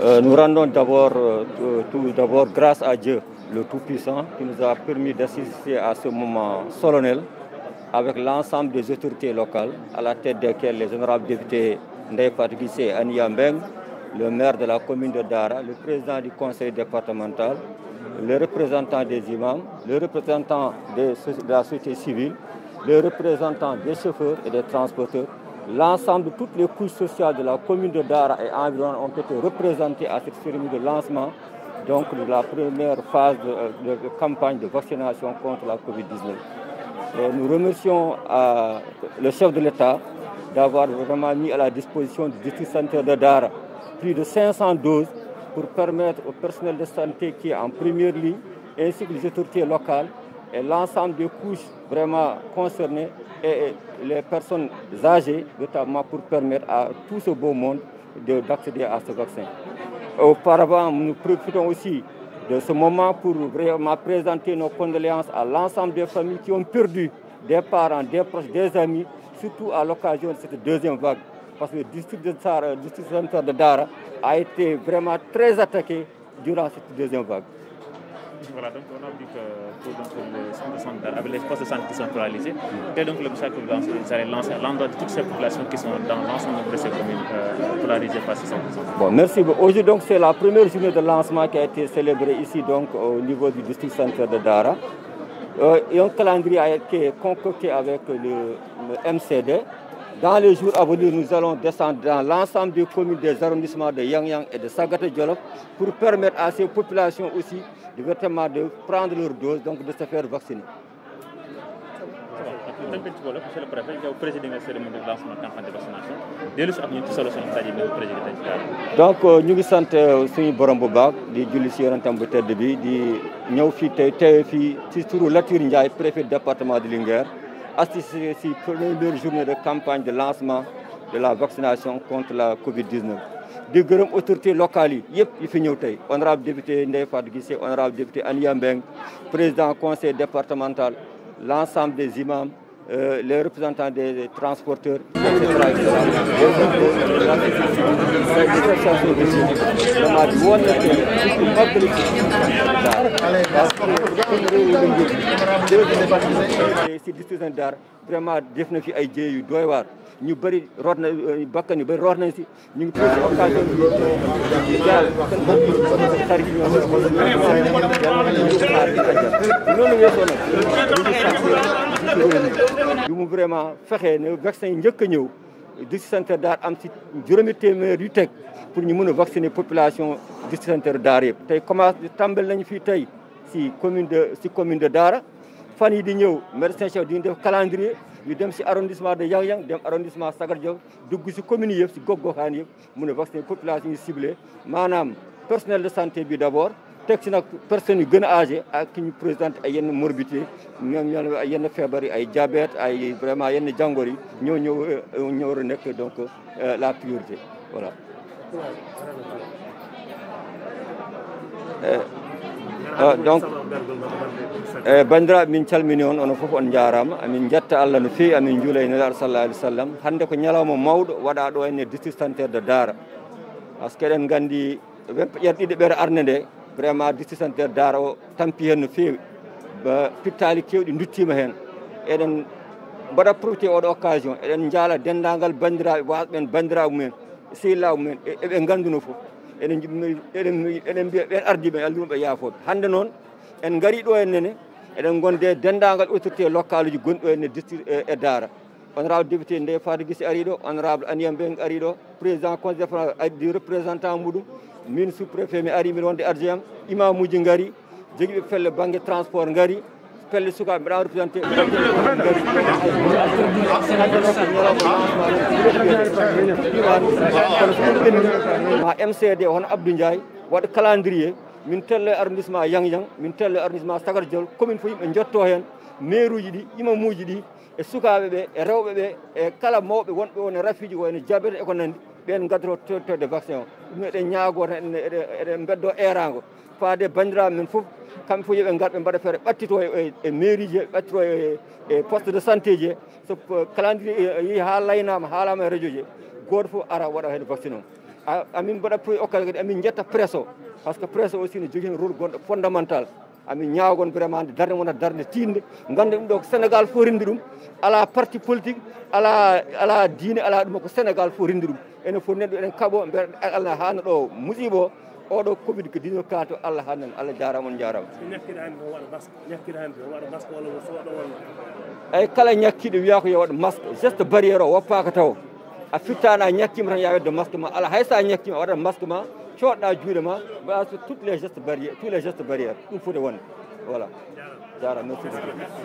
Nous rendons d'abord grâce à Dieu, le Tout-Puissant, qui nous a permis d'assister à ce moment solennel avec l'ensemble des autorités locales, à la tête desquelles les honorables députés Ndèye Fatou Guissé et Anta Mbengue, le maire de la commune de Dara, le président du conseil départemental, les représentants des imams, les représentants de la société civile, les représentants des chauffeurs et des transporteurs. L'ensemble de toutes les couches sociales de la commune de Dara et environ ont été représentées à cette cérémonie de lancement donc de la première phase de campagne de vaccination contre la COVID-19. Nous remercions le chef de l'État d'avoir vraiment mis à la disposition du district sanitaire de Dara plus de 500 doses pour permettre au personnel de santé qui est en première ligne, ainsi que les autorités locales et l'ensemble des couches vraiment concernées et les personnes âgées, notamment pour permettre à tout ce beau monde d'accéder à ce vaccin. Auparavant, nous profitons aussi de ce moment pour vraiment présenter nos condoléances à l'ensemble des familles qui ont perdu des parents, des proches, des amis, surtout à l'occasion de cette deuxième vague. Parce que le district sanitaire de Dara a été vraiment très attaqué durant cette deuxième vague. Voilà, donc on a vu que le centre de santé, avec les postes de santé qui sont paralysés, c'est donc le message que vous allez lancer à l'endroit de toutes ces populations qui sont dans l'ensemble de ces communes polarisées par ces centres de santé. Bon, merci. Aujourd'hui, donc, c'est la première journée de lancement qui a été célébrée ici, donc, au niveau du district sanitaire de Dara. Et un calendrier a été concocté avec le MCD. Dans les jours à venir, nous allons descendre dans l'ensemble des communes des arrondissements de Yang-Yang et de Sagatta Djoloff pour permettre à ces populations aussi de prendre leur dose, donc de se faire vacciner. Donc, nous sommes le préfet du département de Linguer. Assister ici pour la première journée de campagne de lancement de la vaccination contre la COVID-19. Des grandes autorités locales, il finit aujourd'hui. Honorable député Ndèye Fatou Guissé, honorable député Anta Mbengue, président du conseil départemental, l'ensemble des imams, les représentants des transporteurs, etc. Nous avons vraiment fait un vaccin du centre d'art pour nous vacciner la population du centre d'art. Comme la commune de Dara, nous avons un calendrier, nous avons l'arrondissement de Yang-Yang, nous avons l'arrondissement de Sagatta Djoloff, nous avons vacciner la population ciblée. Madame, personnel de santé d'abord. Texte nak personne yu gën a âgé ak ki ñu présenté ay yenn morbidité ñoom ñoo ay yenn feebar yi ay diabète ay vraiment yenn jàngor yi ñoo ñëw war a nekk donc la priorité voilà. Donc bandira min calmini on ono fof on jaarama amin jetta Allah no feewi amin juulay nabi sallallahu alaihi wasallam hande ko ñalawma mawɗo waɗa ɗo henn district sanitaire de Dara parce que eɗen gandi webƴerɗiɗe ɓere arne nde vraiment district sanitaire Dara o tampi hen no feewi ba pittali kewɗi duttima hen eɗen mbaɗa profité oɗo occasion eɗen jaala dendagal bandiraɓe wasɓen bandiraɓe mumen sehilaɓe mumen eɓe ganduno foof eɗen mbiya ɓen ardiɓe allumaɓe yaafoɓe hande noon en gari ɗo hennene eɗen gonde dendagal autorité local uji gonɗo henne district e Dara. Honorable député Ndèye Fatou Guissé ari ɗo, honorable Anta Mbengue ari ɗo, président conseil du représentant muɗum, min sous-préfet mi ari, min wonde argm, imam uji ngari, jogiɓe felle banggue transport ngari, felle sukaɓe mbaɗa représenté ma MCD hono Abdou Ndiaye waɗa calendrier min tello arrondissement Yang-Yang, min tello arrondissement Sagatta Djoloff, commune fo yimɓe jotto hen maire uji ɗi, imam uji ɗi e sukaɓe ɓe e rewɓe ɓe e kala mawɓe wonɓe woni rafiji woni jabete e ko nandi ɓen gaddoro tottode vaccin o ɗum eɗen ñaago tan eɗen beddo erago faade bandiraɓe men fof kamɓe fof yoɓe gar ɓe mbaɗa feere ɓattito e mairie ji ɓattito e poste de santé ji so calendrier yeehi ha laynama haalama e radio ji goto fof ara waɗa hen vaccin o amin mbaɗa poyi okkata kadi amin jetta presso par ce que presso aussi ne jogui rôle gonɗo fondamental amin ñaagon vraiment darde wona darde tinde gande ɗum ɗo ko Sénégal fo rendi ɗum ala parti politique ala diine ala ɗum ko Sénégal fo rendi ɗum ene fof neɗɗo eɗen kaɓo mbeɗa Allah haana ɗo musibo oɗo COVID-19 kaato Allah haanan Allah jaarama on jaarama ñakkiɗa hande waɗa masque walla soɗo walla ay kala ñakkiɗo wiya ko yo waɗa masque geste barrière o woppaka taw a fittana ñakkima tan ya wedde masque ma ala hay sa ñakkima waɗa masque ma coɗɗa juuɗe ma ba sur tous les gestes barrières ɗum foti wonde voilà jaarama merci beaucoup.